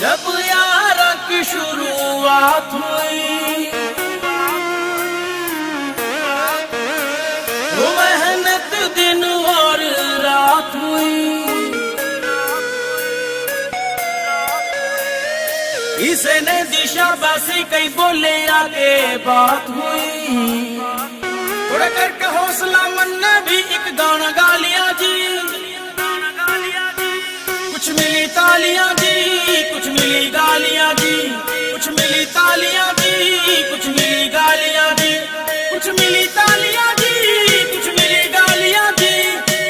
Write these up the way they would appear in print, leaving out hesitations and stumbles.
जब यारा की शुरुआत हुई मेहनत दिन और रात हुई, इसने दिशा बासी कई बोले आगे बात हुई। थोड़ा करके हौसला मन ने भी एक गाना गालियां जी, कुछ मिली तालियां जी, कुछ मिली गालियां जी, कुछ मिली तालियां जी, कुछ मिली गालियां जी, कुछ मिली तालियां जी, कुछ मिली गालियां जी,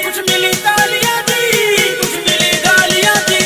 कुछ मिली तालियां जी, कुछ मिली गालियां जी।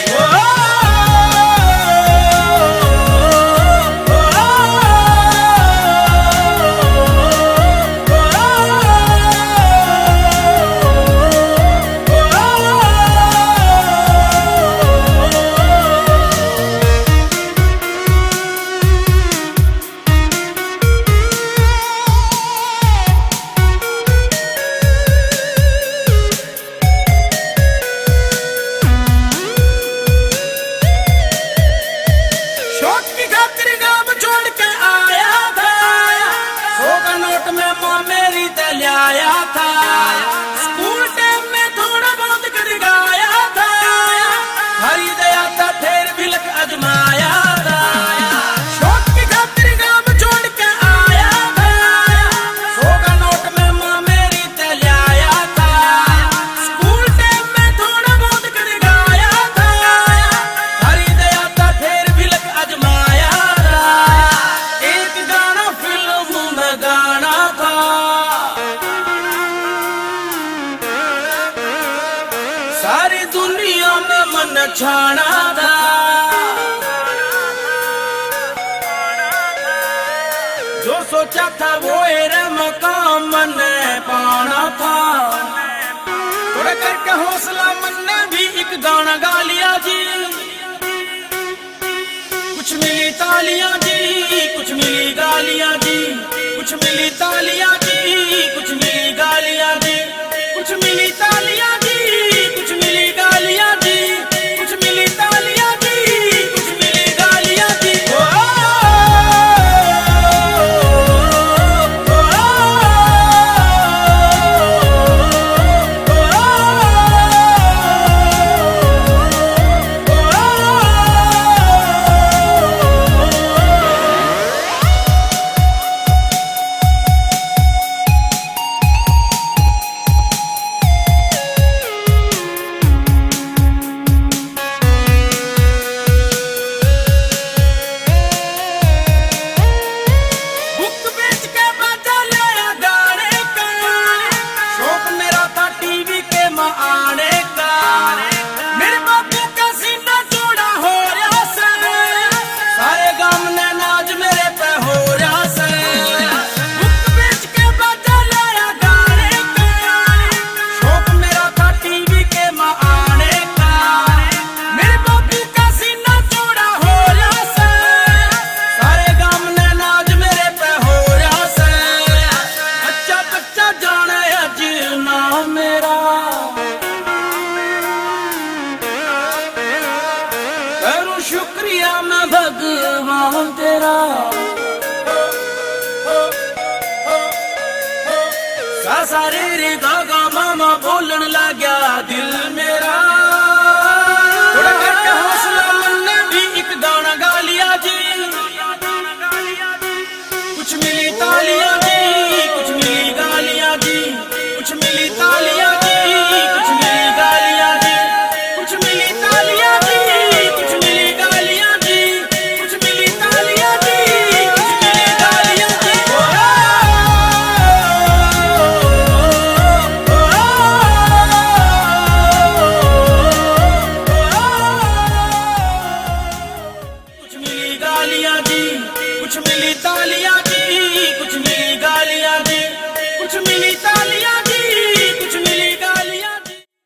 छाना था जो सोचा था वो एरे मकाम मन पाना था। थोड़ा करके हौसला मन ने भी एक गाना गा लिया जी, कुछ मिली तालियां जी, कुछ मिली गालियां जी, कुछ मिली तालियां जी, कुछ मिली गालियां जी, कुछ मिली तालियां जी, कुछ मिली गालियां जी, कुछ मिली तालियां जी, कुछ मिली गालियां जी। सारे रे